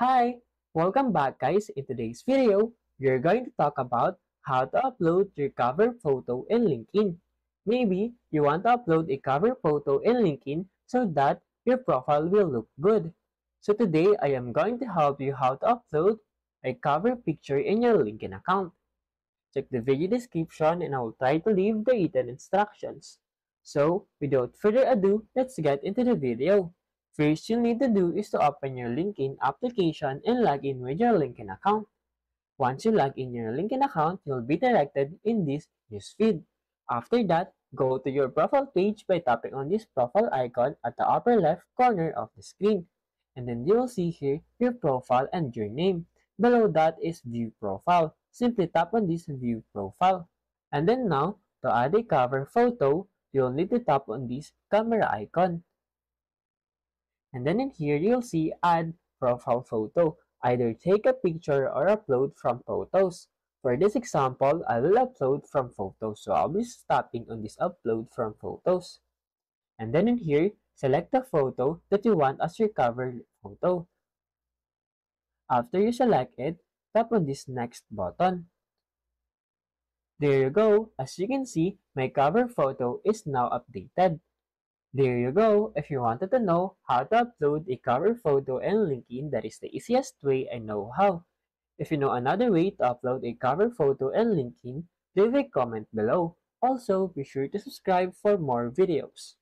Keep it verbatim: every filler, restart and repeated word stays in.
Hi, welcome back guys. In today's video, we're going to talk about how to upload your cover photo in LinkedIn. Maybe you want to upload a cover photo in LinkedIn so that your profile will look good. So today, I am going to help you how to upload a cover picture in your LinkedIn account. Check the video description and I will try to leave the written instructions. So without further ado, let's get into the video. First, you'll need to do is to open your LinkedIn application and log in with your LinkedIn account. Once you log in your LinkedIn account, you'll be directed in this newsfeed. After that, go to your profile page by tapping on this profile icon at the upper left corner of the screen. And then you'll see here your profile and your name. Below that is View Profile. Simply tap on this View Profile. And then now, to add a cover photo, you'll need to tap on this camera icon. And then in here, you'll see Add Profile Photo. Either take a picture or upload from photos. For this example, I will upload from photos. So I'll be tapping on this Upload from Photos. And then in here, select the photo that you want as your cover photo. After you select it, tap on this Next button. There you go. As you can see, my cover photo is now updated. There you go. If you wanted to know how to upload a cover photo in LinkedIn, that is the easiest way I know how. If you know another way to upload a cover photo in LinkedIn, leave a comment below. Also, be sure to subscribe for more videos.